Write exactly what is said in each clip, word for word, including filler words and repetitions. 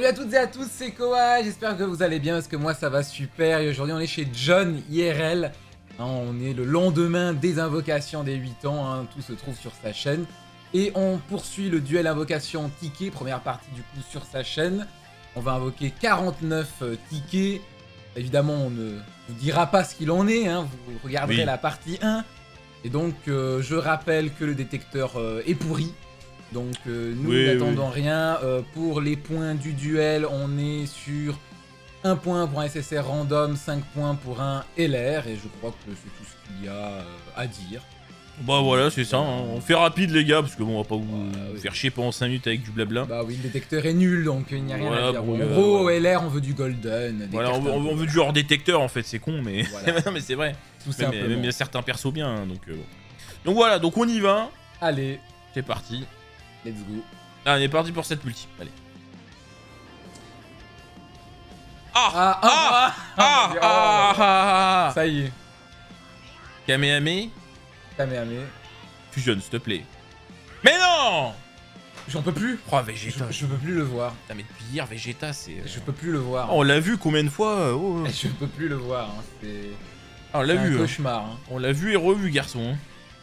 Salut à toutes et à tous, c'est Kowai, j'espère que vous allez bien parce que moi ça va super et aujourd'hui on est chez John I R L. Hein, on est le lendemain des invocations des huit ans, hein, tout se trouve sur sa chaîne. Et on poursuit le duel invocation ticket, première partie du coup sur sa chaîne. On va invoquer quarante-neuf tickets. Évidemment on ne vous dira pas ce qu'il en est, hein, vous regarderez oui. La partie un. Et donc euh, je rappelle que le détecteur euh, est pourri. Donc euh, nous oui, n'attendons oui. rien, euh, pour les points du duel on est sur un point pour un S S R random, cinq points pour un L R et je crois que c'est tout ce qu'il y a euh, à dire. Bah voilà c'est ça, hein. On fait rapide les gars parce que bon on va pas vous voilà, oui. faire chier pendant cinq minutes avec du blabla. Bah oui le détecteur est nul donc il n'y a rien voilà, à dire. Bon, en gros au L R on veut du golden. Des voilà on veut, on veut du hors détecteur en fait c'est con mais, voilà. mais c'est vrai. Tout simplement. Même il y a certains persos bien hein, donc euh, bon. Donc voilà donc on y va. Allez. C'est parti. Let's go. Ah, on est parti pour cette multi. Allez. Ah ah ah ah, ah, ah, ah, ah ça y est. Kamehame. Kamehame. Fusionne, s'il te plaît. Mais non. J'en peux plus. Oh, Vegeta. Je, je peux plus le voir. Putain, mais depuis hier, Vegeta, c'est. Je peux plus le voir. Hein. On l'a vu combien de fois oh. Je peux plus le voir. Hein. C'est. Ah, on l'a vu. Un hein. cauchemar. Hein. On l'a vu et revu, garçon.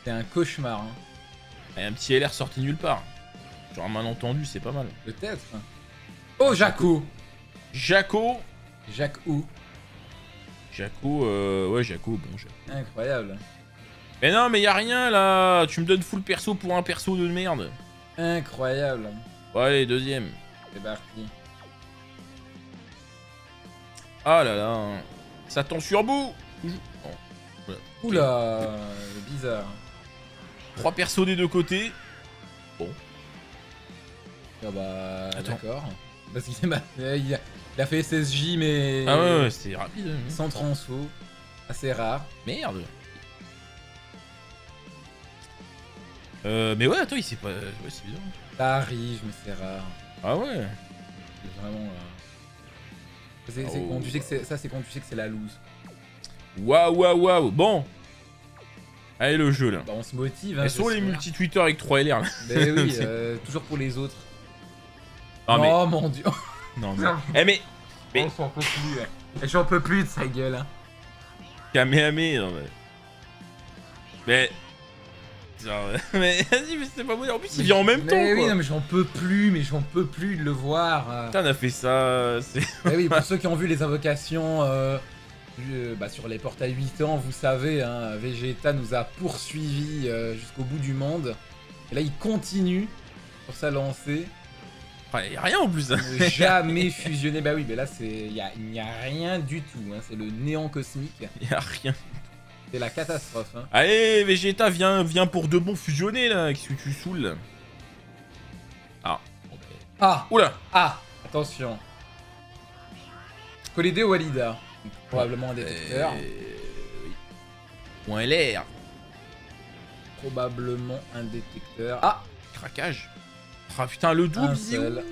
C'est un cauchemar. Hein. Et un petit L R sorti nulle part. Genre un malentendu, c'est pas mal. Peut-être. Oh, Jaco. Jaco. Jaco où Jaco, euh... ouais, Jaco, bon, Jaco. Incroyable. Mais non, mais y'a rien, là. Tu me donnes full perso pour un perso de merde. Incroyable. Bon, allez, deuxième. C'est parti. Ah là là. Ça tombe sur bout. Oh. Voilà. Oula, bizarre. Trois persos des deux côtés. Bon. Ah bah d'accord. Parce qu'il a fait S S J mais... Ah ouais, ouais c'est rapide. Sans transfo. Assez rare. Merde. Euh, mais ouais, attends, il sait pas... Ouais, c'est bizarre. Ça arrive, mais c'est rare. Ah ouais. C'est vraiment... Euh... C'est oh. quand tu sais que ça, c'est quand tu sais que c'est la loose. Waouh, waouh, waouh. Bon. Allez le jeu là. Bah, on se motive. Hein, Elles sont les multi-Twitter avec trois L R. Bah oui, euh, toujours pour les autres. Non, mais... Oh mon dieu. Non mais. Eh mais. mais... Oh, j'en peux plus. Hein. J'en peux plus de sa gueule. Hein. Kamehame. Non mais. Mais. mais vas-y, mais c'est pas bon. En plus, mais il vient en même mais temps. Mais oui, quoi. Non mais j'en peux plus. Mais j'en peux plus de le voir. Putain, on a fait ça. Mais oui, pour ceux qui ont vu les invocations. Euh... Euh, bah, sur les portails huit ans, vous savez, hein, Vegeta nous a poursuivis euh, jusqu'au bout du monde. Et là, il continue sur sa lancée. Il n'y a rien en plus. Ne jamais fusionner. Bah oui, mais là, il n'y a, y a rien du tout. Hein. C'est le néant cosmique. Il n'y a rien. C'est la catastrophe. Hein. Allez, Vegeta, viens, viens pour de bon fusionner là. Qu'est-ce que tu saoules? Ah. Ah. Oula. Ah. Attention. Colidé ou Alida? Probablement un détecteur. Euh, oui. Ou un L R. Probablement un détecteur. Ah, craquage. Ah putain, le double. Un seul,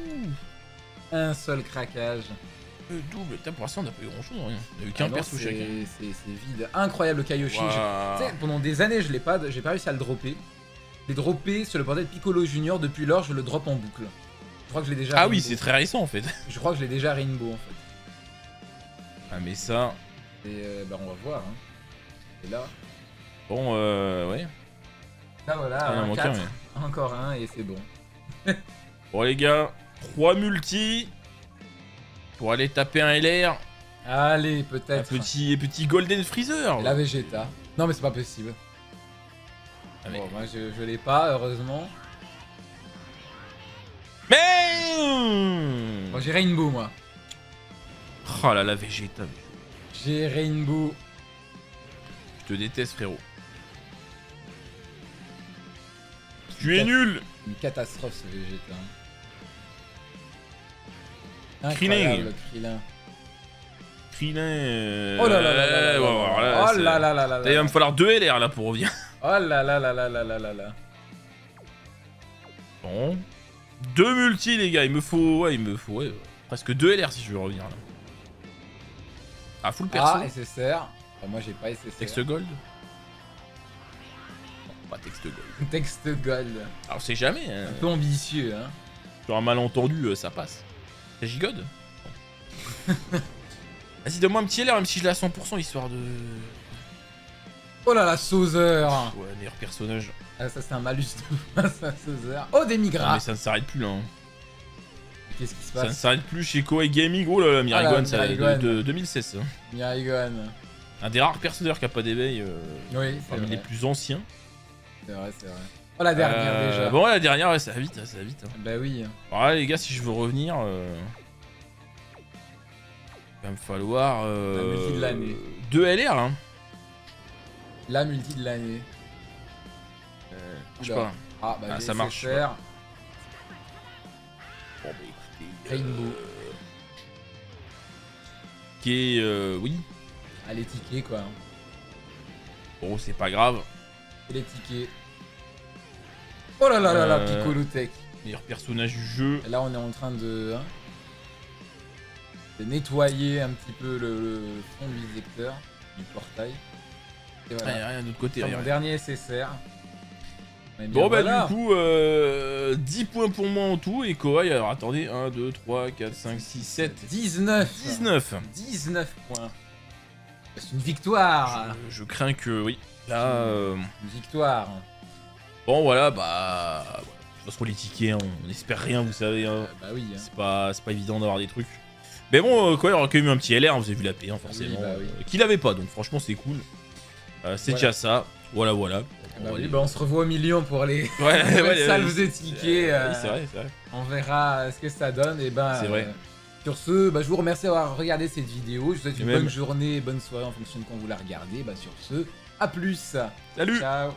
un seul craquage. Le double. Putain, pour l'instant, on n'a pas eu grand chose. Rien. On n'a eu qu'un perso chacun. C'est vide. Incroyable, Kayoshi. Wow. Je, pendant des années, je l'ai pas, j'ai pas réussi à le dropper. Je l'ai droppé sur le portail de Piccolo junior. Depuis lors, je le drop en boucle. Je crois que je l'ai déjà. Ah Rainbow. Oui, c'est très récent en fait. Je crois que je l'ai déjà Rainbow en fait. Ah mais ça... Et euh, bah on va voir hein. Et là... Bon euh... ouais. Là voilà, ah, un quatre, mais... encore un et c'est bon. Bon les gars, trois multis. Pour aller taper un L R. Allez peut-être. Un petit, petit Golden Freezer. Et la Vegeta. Non mais c'est pas possible. Ah, mais... Bon moi je, je l'ai pas heureusement. Mais... Bon j'ai Rainbow moi. Oh là là, Vegeta. J'ai Rainbow. Je te déteste, frérot. Tu es nul. Une catastrophe, ce Vegeta. Incroyable, Krilin. Krilin. Oh là là là là là là. Oh là là là là là. Il va me falloir deux L R là pour revenir. Oh là là là là là là là là. Bon. Deux multi, les gars. Il me faut. Ouais, il me faut. Ouais, presque deux L R si je veux revenir là. Ah, full perso. Ah, S S R. Enfin, moi, j'ai pas S S R. Texte gold. Non, pas texte gold. Texte gold. Alors, c'est jamais. Hein. Un peu ambitieux, hein. Genre un malentendu, ça passe. C'est Gigode. Vas-y, donne-moi un petit L R, même si je l'ai à cent pour cent, histoire de... Oh là là, Sauzer. Ouais, meilleur personnage. Ah, ça c'est un malus de face à Sauzer. Oh, des migrants. Non, mais ça ne s'arrête plus là. Hein. Qu'est-ce qui se passe? Ça ne s'arrête plus chez Kowai Gaming. Oh là là, Miragon, ça ah de deux mille seize. Hein. Miragon. Un des rares personnages qui n'a pas d'éveil. Euh, oui, parmi les plus anciens. C'est vrai, c'est vrai. Oh, la dernière euh, déjà. Bon, la dernière, ouais, ça va vite, ça va vite. Hein. Bah oui. Alors là, les gars, si je veux revenir. Euh... Il va me falloir euh, la multi de l'année. Deux L R là. La multi de l'année. Euh, je sais pas. Ah bah ah, ça marche. Bon bah écoutez. Rainbow. Euh, qui est euh, oui. Ah les tickets quoi. Bon c'est pas grave. Et les tickets. Oh là là euh, là là, Picolotech. Meilleur personnage du jeu. Là on est en train de. Hein, de nettoyer un petit peu le, le fond du secteur, du portail. Et voilà. Ah, y a rien de l'autre côté. Mon dernier S S R. Bon bah voilà. Du coup, euh, dix points pour moi en tout. Et Kowai, alors attendez, un, deux, trois, quatre, cinq, six, sept... dix-neuf dix-neuf dix-neuf points. C'est une victoire. Je, je crains que, oui. Là... Euh... Une victoire. Bon voilà, bah... De toute façon, les tickets, on n'espère rien, vous savez. Hein. Bah oui. Hein. C'est pas, pas évident d'avoir des trucs. Mais bon, Kowai aurait quand même eu un petit L R, vous avez vu la P un, hein, forcément. Oui, bah oui. euh, Qu'il n'avait pas, donc franchement, c'est cool. Euh, c'est voilà. Déjà ça. Voilà, voilà. On, bah oui, les... bah on se revoit au million pour les, ouais, les ouais, salves et tickets. Euh, oui, c'est vrai, c'est vrai. On verra ce que ça donne. Et ben, c'est vrai. Euh, sur ce, bah, je vous remercie d'avoir regardé cette vidéo. Je vous souhaite une même... bonne journée et bonne soirée en fonction de quand vous la regardez. Bah, sur ce, à plus. Salut. Ciao.